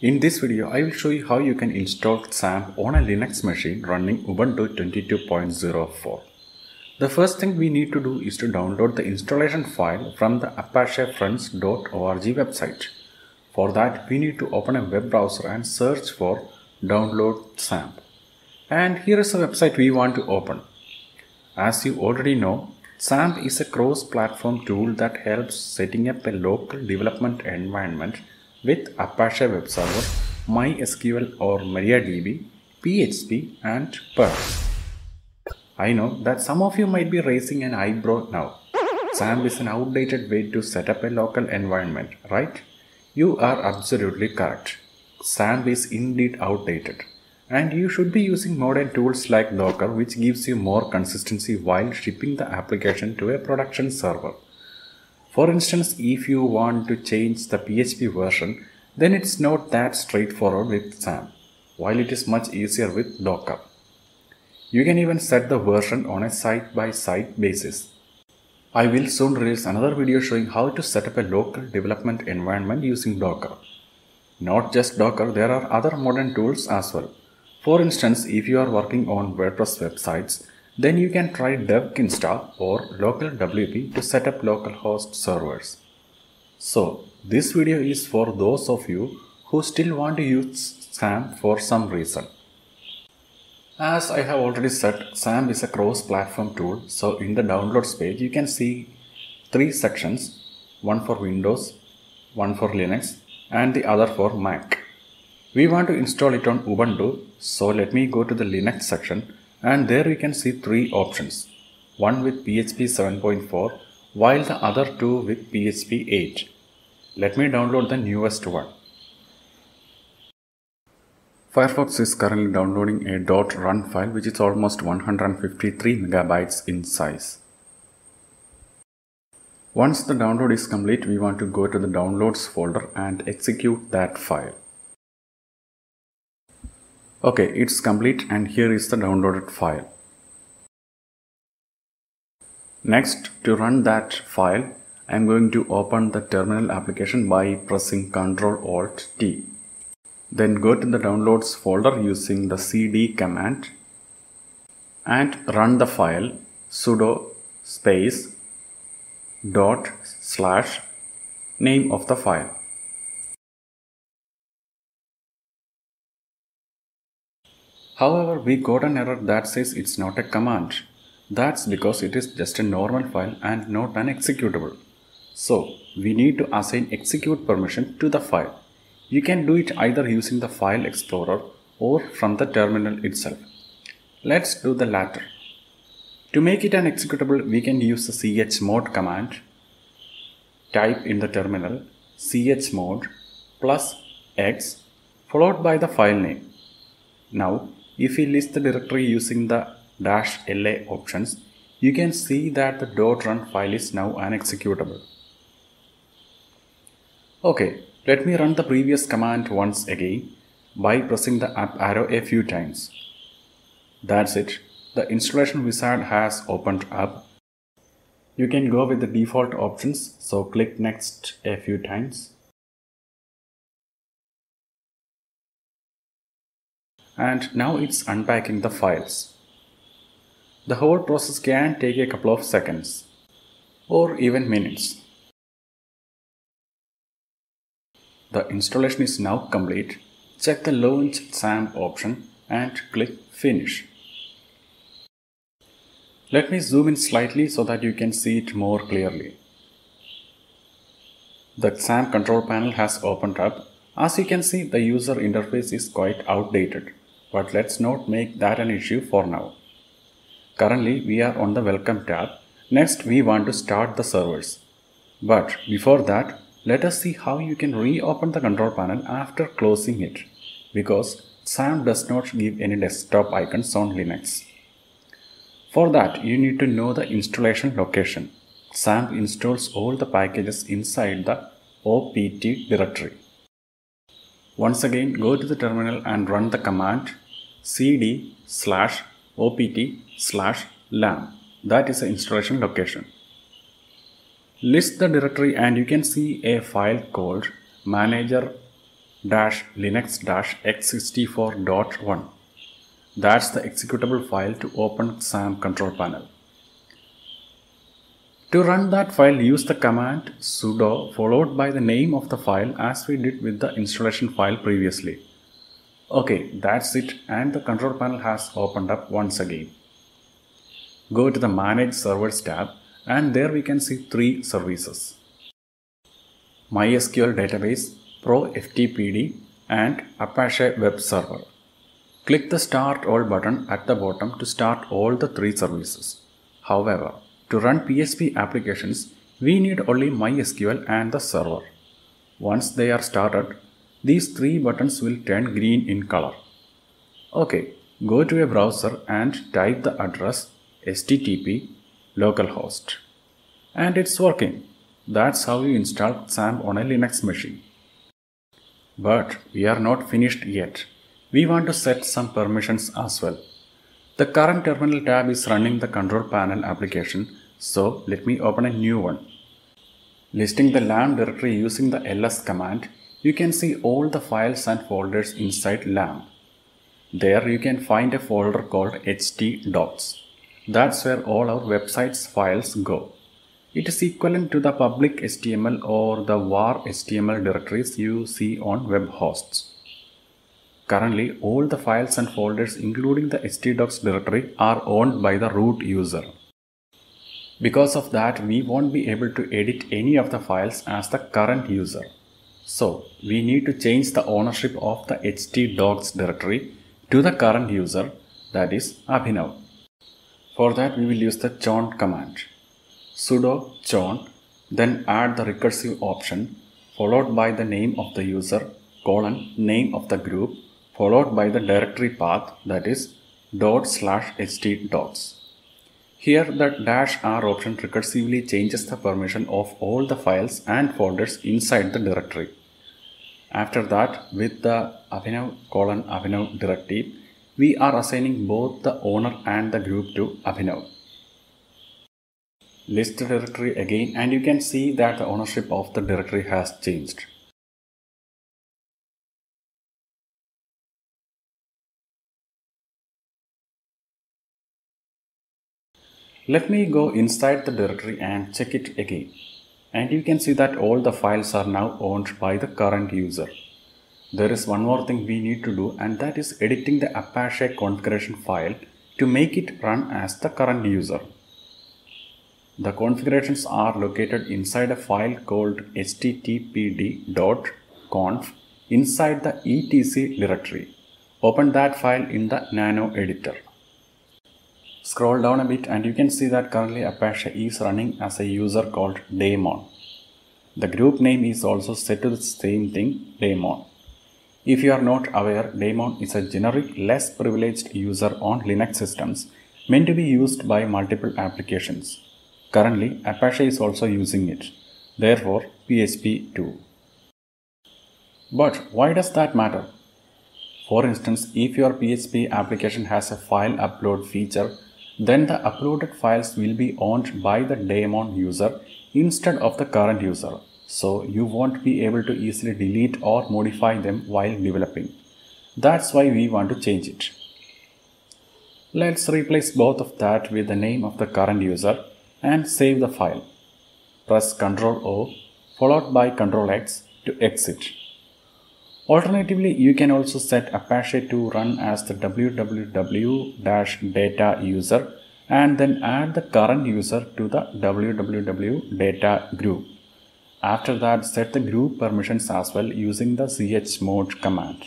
In this video, I will show you how you can install XAMPP on a Linux machine running Ubuntu 22.04. The first thing we need to do is to download the installation file from the apachefriends.org website. For that, we need to open a web browser and search for download XAMPP. And here is the website we want to open. As you already know, XAMPP is a cross-platform tool that helps setting up a local development environment with Apache web server, MySQL or MariaDB, PHP and Perl. I know that some of you might be raising an eyebrow now. XAMPP is an outdated way to set up a local environment, right? You are absolutely correct. XAMPP is indeed outdated, and you should be using modern tools like Docker, which gives you more consistency while shipping the application to a production server. For instance, if you want to change the PHP version, then it's not that straightforward with XAMPP, while it is much easier with Docker. You can even set the version on a site-by-site basis. I will soon release another video showing how to set up a local development environment using Docker. Not just Docker, there are other modern tools as well. For instance, if you are working on WordPress websites, then you can try DevKinsta or Local WP to set up localhost servers. So, this video is for those of you who still want to use XAMPP for some reason. As I have already said, XAMPP is a cross-platform tool, so in the downloads page you can see three sections, one for Windows, one for Linux and the other for Mac. We want to install it on Ubuntu, so let me go to the Linux section. And there you can see three options, one with PHP 7.4 while the other two with PHP 8. Let me download the newest one. Firefox is currently downloading a .run file which is almost 153 megabytes in size. Once the download is complete, we want to go to the downloads folder and execute that file. Okay, it's complete and here is the downloaded file. Next, to run that file, I'm going to open the terminal application by pressing Ctrl-Alt-T. Then go to the downloads folder using the cd command and run the file sudo space dot slash name of the file. However, we got an error that says it's not a command. That's because it is just a normal file and not an executable. So, we need to assign execute permission to the file. You can do it either using the file explorer or from the terminal itself. Let's do the latter. To make it an executable, we can use the chmod command. Type in the terminal chmod plus x followed by the file name. Now, if we list the directory using the -la options, you can see that the .run file is now an executable. Okay, let me run the previous command once again by pressing the up arrow a few times. That's it. The installation wizard has opened up. You can go with the default options, so click next a few times. And now it's unpacking the files. The whole process can take a couple of seconds or even minutes. The installation is now complete. Check the Launch XAMPP option and click Finish. Let me zoom in slightly so that you can see it more clearly. The XAMPP control panel has opened up. As you can see, the user interface is quite outdated. But let's not make that an issue for now. Currently, we are on the Welcome tab. Next, we want to start the servers. But before that, let us see how you can reopen the control panel after closing it, because XAMPP does not give any desktop icons on Linux. For that, you need to know the installation location. XAMPP installs all the packages inside the opt directory. Once again, go to the terminal and run the command cd/opt/lamp. That is the installation location. List the directory and you can see a file called manager -linux-x64.1. That's the executable file to open XAMPP control panel. To run that file, use the command sudo followed by the name of the file as we did with the installation file previously. Okay, that's it, and the control panel has opened up once again. Go to the Manage Servers tab, and there we can see three services: MySQL Database, Pro htpd, and Apache Web Server. Click the Start All button at the bottom to start all the three services. However, to run PHP applications, we need only MySQL and the server. Once they are started, these three buttons will turn green in color. Okay, go to a browser and type the address http://localhost. And it's working. That's how you install XAMPP on a Linux machine. But we are not finished yet. We want to set some permissions as well. The current terminal tab is running the control panel application, so let me open a new one. Listing the LAMP directory using the ls command, you can see all the files and folders inside LAMP. There you can find a folder called htdocs. That's where all our website's files go. It is equivalent to the public HTML or the var HTML directories you see on web hosts. Currently, all the files and folders including the htdocs directory are owned by the root user. Because of that, we won't be able to edit any of the files as the current user. So, we need to change the ownership of the htdocs directory to the current user, that is Abhinav. For that, we will use the chown command. Sudo chown, then add the recursive option, followed by the name of the user, colon, name of the group, followed by the directory path, that is /htdocs. Here the -r option recursively changes the permission of all the files and folders inside the directory. After that, with the Abhinav::Abhinav directive, we are assigning both the owner and the group to Abhinav. List the directory again, and you can see that the ownership of the directory has changed. Let me go inside the directory and check it again. And you can see that all the files are now owned by the current user. There is one more thing we need to do, and that is editing the Apache configuration file to make it run as the current user. The configurations are located inside a file called httpd.conf inside the etc directory. Open that file in the nano editor. Scroll down a bit, and you can see that currently Apache is running as a user called daemon. The group name is also set to the same thing, daemon. If you are not aware, daemon is a generic, less privileged user on Linux systems meant to be used by multiple applications. Currently, Apache is also using it. Therefore, PHP too. But why does that matter? For instance, if your PHP application has a file upload feature, then the uploaded files will be owned by the daemon user instead of the current user. So you won't be able to easily delete or modify them while developing. That's why we want to change it. Let's replace both of that with the name of the current user and save the file. Press Ctrl O followed by Ctrl X to exit. Alternatively, you can also set Apache to run as the www-data user and then add the current user to the www-data group. After that, set the group permissions as well using the chmod command.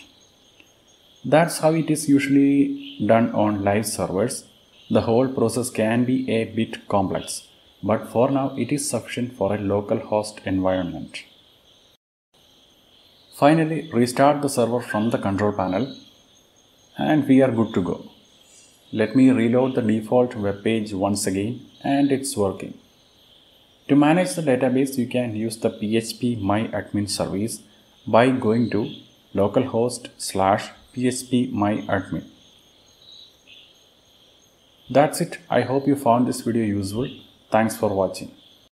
That's how it is usually done on live servers. The whole process can be a bit complex, but for now it is sufficient for a localhost environment. Finally, restart the server from the control panel, and we are good to go. Let me reload the default web page once again, and it's working. To manage the database, you can use the phpMyAdmin service by going to localhost/phpMyAdmin. That's it. I hope you found this video useful. Thanks for watching.